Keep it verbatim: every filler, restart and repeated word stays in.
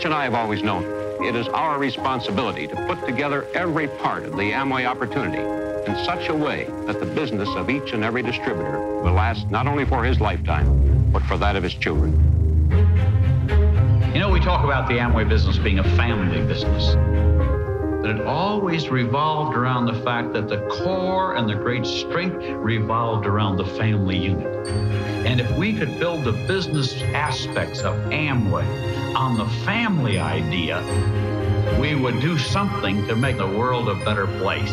Rich and I have always known it is our responsibility to put together every part of the Amway opportunity in such a way that the business of each and every distributor will last not only for his lifetime, but for that of his children. You know, we talk about the Amway business being a family business, that it always revolved around the fact that the core and the great strength revolved around the family unit. And if we could build the business aspects of Amway on the family idea, we would do something to make the world a better place.